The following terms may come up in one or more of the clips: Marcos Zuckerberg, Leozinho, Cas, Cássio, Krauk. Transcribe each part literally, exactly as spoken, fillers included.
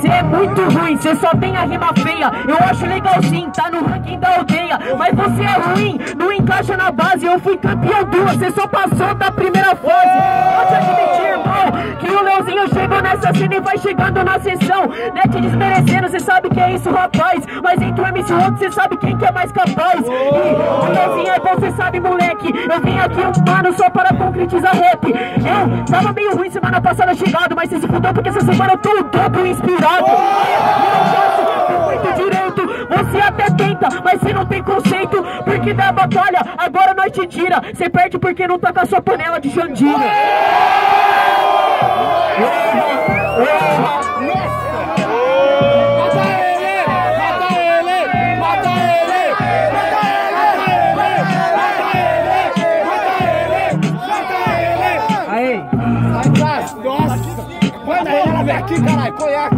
Você é muito ruim, você só tem a rima feia. Eu acho legalzinho, tá no ranking da aldeia. Mas você é ruim, não encaixa na base. Eu fui campeão duas, você só passou da primeira fase. Pode admitir, irmão, que o Leozinho chegou nessa cena e vai chegando na sessão. Né, te desmerecendo, você sabe que é isso, rapaz. Mas entre o M C Rock, você sabe quem que é mais capaz. E o Leozinho é bom, você sabe, moleque. Eu vim aqui, mano, só para concretizar rap. É, tava meio ruim semana passada chegado, mas você se fudou porque essa semana eu tô o dobro inspirado. Eu não faço direito, você até tenta, mas você não tem conceito. Porque da batalha, agora nós te tira. Você perde porque não tá com a sua panela de Jandira. Aqui, caralho, põe aqui.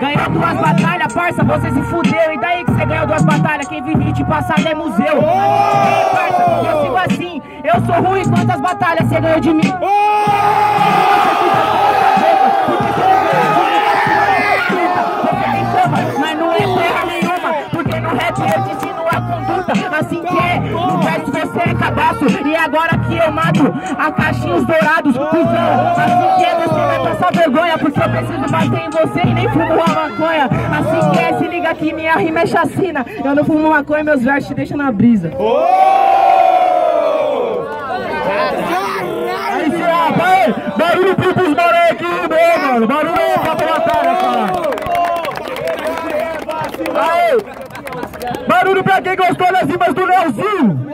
Ganhou duas batalhas, parça, você se fudeu. E daí que você ganhou duas batalhas? Quem vive de passado é museu. Ei, parça, eu sigo assim. Eu sou ruim, quantas batalhas você ganhou de mim? Mas não é terra nenhuma, porque no rap eu te ensino a conduta. Assim que é, no verso você é cabaço. E agora que eu mato a caixinha, os dourados, cuzão. Assim que é, você vai passar vergonha, porque eu preciso bater em você e nem fumo uma maconha. Assim que é, se liga aqui, minha rima é chacina. Eu não fumo maconha, meus versos te deixam na brisa. Aí, vai, barulho pros moleque, né, mano? Barulho aí pra batalha, cara. Aê! Barulho pra quem gostou das rimas do Leozinho!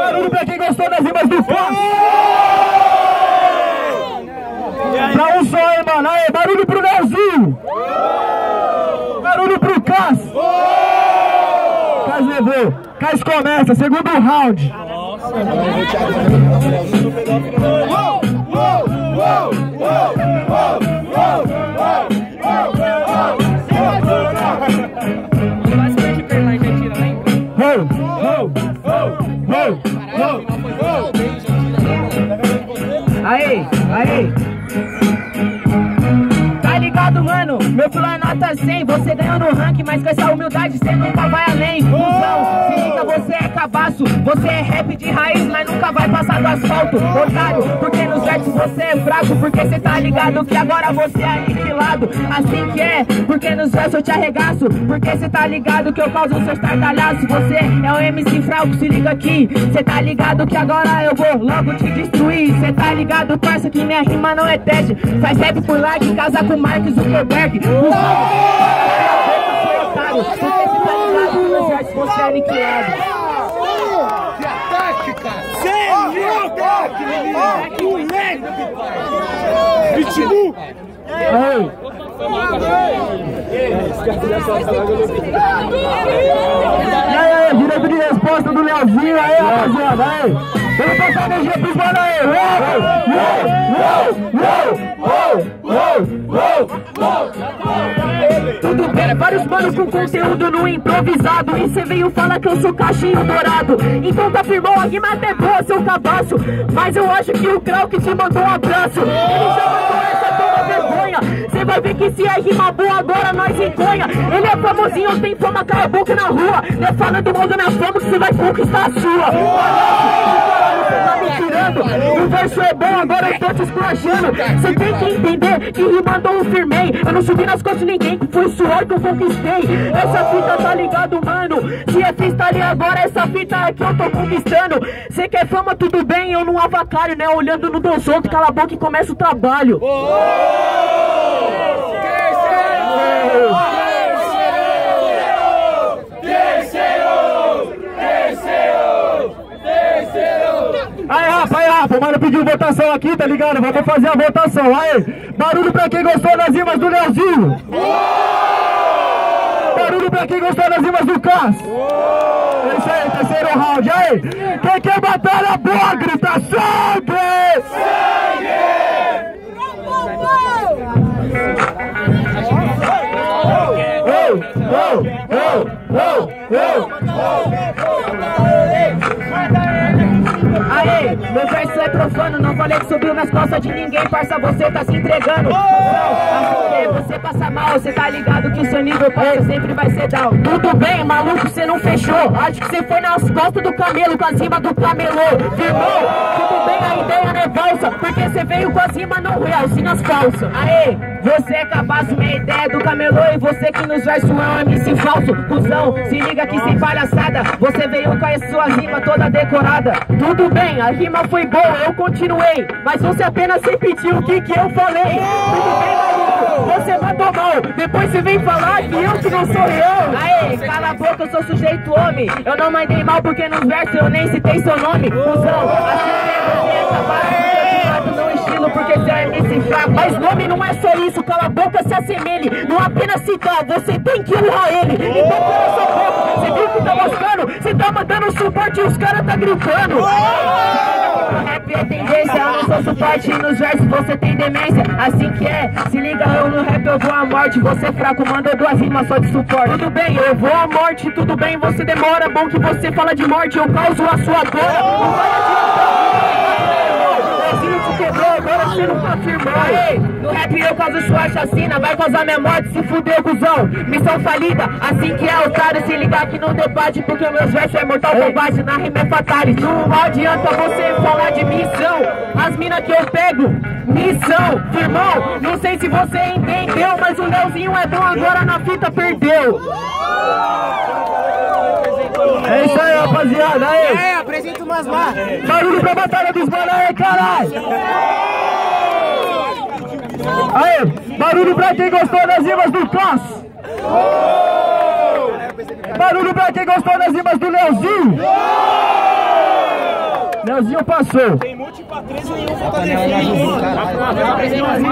Barulho pra quem gostou das rimas do Cássio! Pra um só, hein, mano! Aê, barulho pro Leozinho! Barulho pro Cássio! Cássio levou! Cássio começa, segundo round! Uou! Uou! Uou! Uou! Uou! Aê, aê. Tá ligado, mano? Meu pulo é nota cem. Você ganhou no ranking, mas com essa humildade você nunca vai além. Cusão, se liga, você é cabaço. Você é rap de raiz, mas nunca vai passar do asfalto. Otário, porque nos versos você é fraco. Porque você tá ligado que agora você é aniquilado. Assim que é, porque nos versos eu te arregaço. Porque você tá ligado que eu causo os seus tartalhaços. Você é o M C Krauk, se liga aqui. Você tá ligado que agora eu vou logo te destruir. Você tá ligado, parça, que minha rima não é teste. Faz rap por like, casa com Marcos Zuckerberg. Você tá ligado que nos versos você é aniquilado. Aí, direito de resposta do Leozinho aí, rapaziada. Aí, vamos passar energia pros mano aí. Tudo bem, vários manos com conteúdo no improvisado. E cê veio falar que eu sou caixinho dourado. Então tá firmão, a rima até boa, seu cabaço. Mas eu acho que o Krauk te mandou um abraço. Ele já mandou essa toma vergonha. Cê vai ver que se é rima boa, agora nós enconha. Ele é famosinho, tem fama, cai a boca na rua. Não é falando mal da minha fama que você vai conquistar a sua. O verso é bom, agora eu tô te esculachando. Você tem que entender que rimando eu firmei. Eu não subi nas costas de ninguém, foi o suor que eu conquistei. Essa fita tá ligado, mano. Se é freestyle agora, essa fita é que eu tô conquistando. Você quer fama, tudo bem, eu não avacalho, né? Olhando no dos outros, cala a boca e começa o trabalho. O mano pediu votação aqui, tá ligado? Vamos fazer a votação, aí! Barulho pra quem gostou das rimas do Leozinho! Barulho pra quem gostou das rimas do Cas! É isso aí, terceiro round, aí! Quem quer batalha boa, grita sangue! Sangue! Aê, meu verso é é profano, não falei que subiu nas costas de ninguém, parça, você tá se entregando. Oh! Não, você passa mal, você tá ligado que o seu nível, parça, sempre vai ser down. Tudo bem, maluco, você não fechou, acho que você foi nas costas do camelo, com as rimas do camelô. Firmou? Tudo bem, a ideia não é falsa, porque você veio com as rimas não real, sim nas falsas. Aê, você é cabaço, minha ideia do camelô, e você que nos versos é um M C falso. Cusão, se liga que sem palhaçada, você veio com a sua rima toda decorada. Tudo bem, a rima foi boa, eu continuei, mas você apenas repetiu o que que eu falei. Tudo bem, maluco, você matou mal, depois você vem falar que eu que não sou real. Aê, cala a boca, eu sou sujeito homem, eu não mandei mal porque nos versos eu nem citei seu nome. Cusão, assim é você, cabaço. Porque você é M C fraco, mas nome não é só isso, cala a boca, se assemelhe, não apenas citar, você tem que honrar ele. Então cala sua boca, você viu que tá mostrando, você tá mandando suporte e os caras tá gritando. Rap é tendência, eu não sou suporte, nos versos você tem demência, assim que é, se liga, eu no rap eu vou à morte, você é fraco, manda duas rimas só de suporte. Tudo bem, eu vou à morte, tudo bem, você demora, bom que você fala de morte, eu causo a sua dor. Agora você não tá firmando. No rap eu causo sua chacina, vai causar minha morte, se fudeu, cuzão. Missão falida, assim que é otário, se ligar aqui no debate, porque meus versos é mortal combate, na rima é fatale. Não adianta você falar de missão, as minas que eu pego, missão, firmão. Não sei se você entendeu, mas o Leozinho é bom, agora na fita perdeu. É isso aí, rapaziada, aí. É, apresenta umas lá. Barulho pra batalha dos manos aí, caralho. Aí, barulho pra quem gostou das rimas do Cas. Barulho pra quem gostou das rimas do Leozinho. Leozinho passou. Tem multi pra três nenhum, falta de